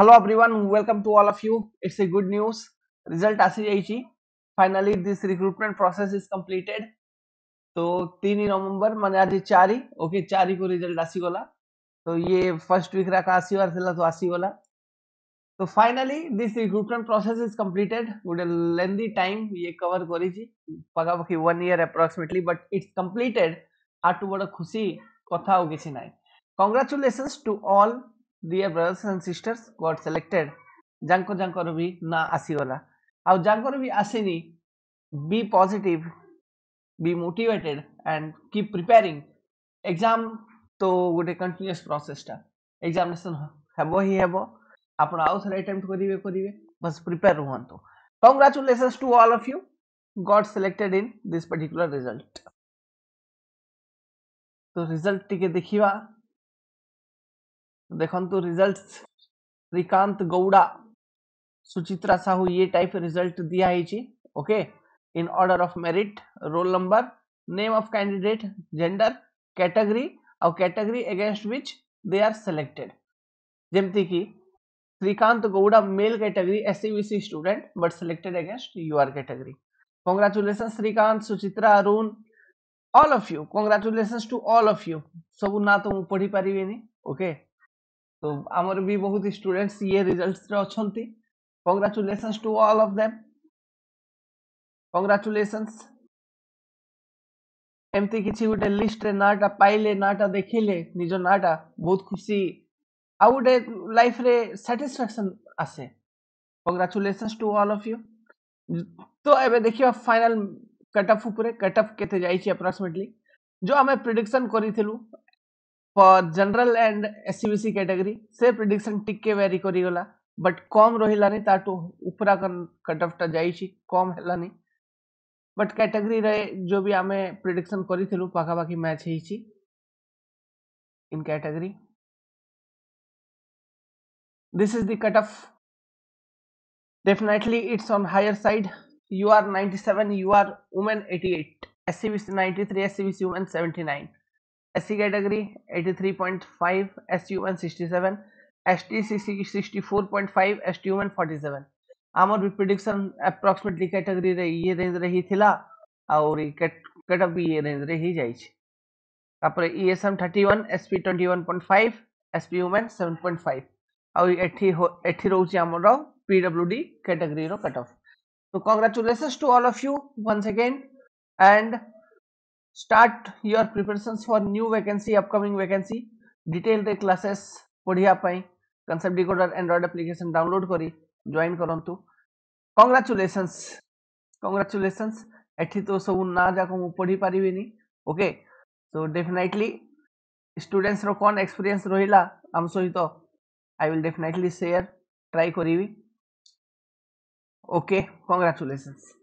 Hello everyone, welcome to all of you. It's a good news. Result ACHE. Finally, this recruitment process is completed. So 3 November मैंने आज 4 okay 4 को result आसी वाला. तो ये first week रखा आसी और चला तो आसी वाला. तो finally this recruitment process is completed. Good lengthy time ये कवर करी छी पगापखी 1 year approximately but it's completed. आटू बड़ा खुशी कथा हो किसी नाही. Congratulations to all Dear brothers and sisters got selected. Janko jankor bhi na asiwala aw jankor bhi asini, be positive, be motivated and keep preparing. Exam to gote continuous process ta examination hebo hi hebo apna aw thare attempt karibe bas prepare hoanto. Congratulations to all of you got selected in this particular result. So result tike dekhiba. देखंतु results Shrikant Gowda Suchitra Sahu ये type result दिया है जी. Okay in order of merit roll number name of candidate gender category और category against which they are selected. जमती की Shrikant Gowda male category SCBC student but selected against UR category. Congratulations Shrikant Suchitra Arun all of you. Congratulations to all of you. सब ना तो पढ़ी पारिबेनी. Okay तो आमर भी बहुत स्टूडेंट्स ये रिजल्ट्स रे अछंती. Congratulations to all of them. Congratulations एमती किछि गुटे लिस्ट रे नाटा पाइले नाटा देखिले निजो नाटा बहुत खुशी आउडे लाइफ रे सैटिस्फैक्शन आसे. Congratulations to all of you. तो एबे देखियो फाइनल कट ऑफ ऊपर कट ऑफ केते जाई छी एप्रोक्सीमेटली जो हमें प्रेडिक्शन करिथिलु for general and SCBC category से प्रेडिक्शन टिक के वेरी करीगला बट कम रहिलानी ताटो उपरा कट ऑफ टा जाईछि कम हेलानी बट कैटेगरी रे जो भी आमे प्रेडिक्शन करिथिलु पाखा बाकी मैच हेछि in category. This is the cut off. Definitely it's on higher side. U R 97, U R women 88, SCBC 93, SCBC women 79, SC category 83.5, SUN 67, ST 64.5, STUN 47. आमर भी prediction approximately category रे ये रेंज रे ही थिला और कट ऑफ भी ये range रे ही जाई छी. तापर ESM 31, SP 21.5, SP women 7.5 और 80 रहू छी हमरो PWD category रो कट ऑफ. तो congratulations to all of you once again and start your preparations for new vacancy, upcoming vacancy. Detail the classes पढ़िया पाई concept decoder android application download करी join करंतु. Congratulations, congratulations. एठी तो सब ना जाको मु पढ़ी पारिबेनी. ओके सो डेफिनेटली स्टूडेंट्स रो कोन एक्सपीरियंस रोहिला हम सोहित I will definitely share try करिवि. Okay congratulations.